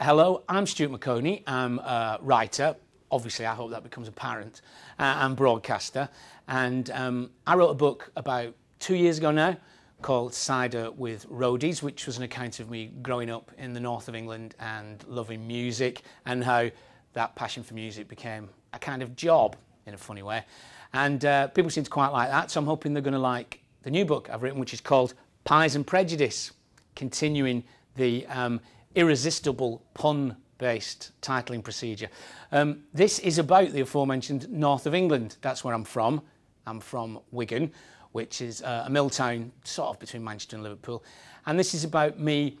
Hello, I'm Stuart Maconie. I'm a writer, obviously I hope that becomes apparent, and broadcaster. And I wrote a book about 2 years ago now called Cider with Roadies, which was an account of me growing up in the north of England and loving music, and how that passion for music became a kind of job in a funny way. And people seem to quite like that, so I'm hoping they're going to like the new book I've written, which is called Pies and Prejudice, continuing the irresistible pun-based titling procedure. This is about the aforementioned north of England. That's where I'm from. I'm from Wigan, which is a mill town sort of between Manchester and Liverpool. And this is about me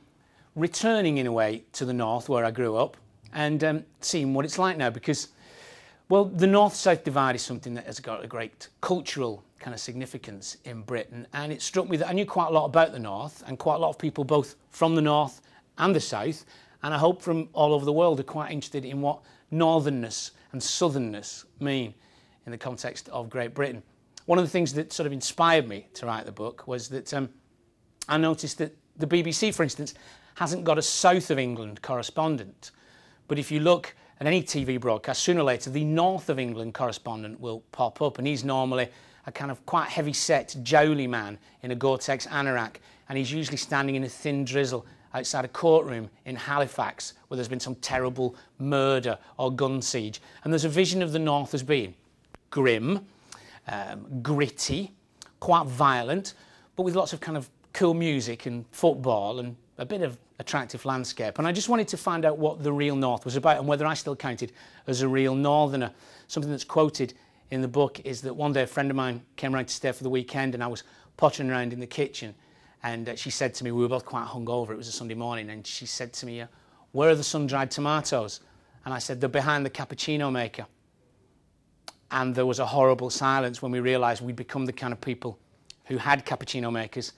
returning in a way to the north where I grew up and seeing what it's like now, because, well, the north-south divide is something that has got a great cultural kind of significance in Britain. And it struck me that I knew quite a lot about the north, and quite a lot of people both from the north and the south, and I hope from all over the world, are quite interested in what northernness and southernness mean in the context of Great Britain. One of the things that sort of inspired me to write the book was that I noticed that the BBC, for instance, hasn't got a South of England correspondent. But if you look at any TV broadcast, sooner or later, the North of England correspondent will pop up, and he's normally a kind of quite heavy-set jowly man in a Gore-Tex anorak, and he's usually standing in a thin drizzle outside a courtroom in Halifax where there's been some terrible murder or gun siege. And there's a vision of the north as being grim, gritty, quite violent, but with lots of kind of cool music and football and a bit of attractive landscape. And I just wanted to find out what the real north was about, and whether I still counted as a real northerner. Something that's quoted in the book is that one day a friend of mine came round to stay for the weekend, and I was pottering around in the kitchen. And she said to me, we were both quite hungover, it was a Sunday morning, and she said to me, where are the sun-dried tomatoes? And I said, they're behind the cappuccino maker. And there was a horrible silence when we realised we'd become the kind of people who had cappuccino makers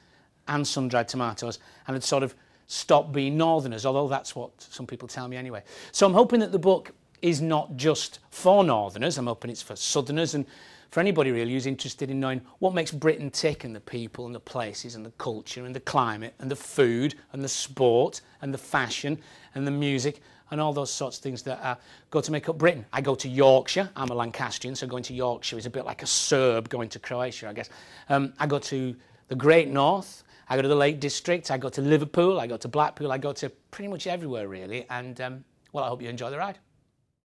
and sun-dried tomatoes, and had sort of stopped being northerners, although that's what some people tell me anyway. So I'm hoping that the book is not just for northerners, I'm hoping it's for southerners, and for anybody really who's interested in knowing what makes Britain tick, and the people and the places and the culture and the climate and the food and the sport and the fashion and the music and all those sorts of things that go to make up Britain. I go to Yorkshire, I'm a Lancastrian, so going to Yorkshire is a bit like a Serb going to Croatia, I guess. I go to the Great North, I go to the Lake District, I go to Liverpool, I go to Blackpool, I go to pretty much everywhere really, and well, I hope you enjoy the ride.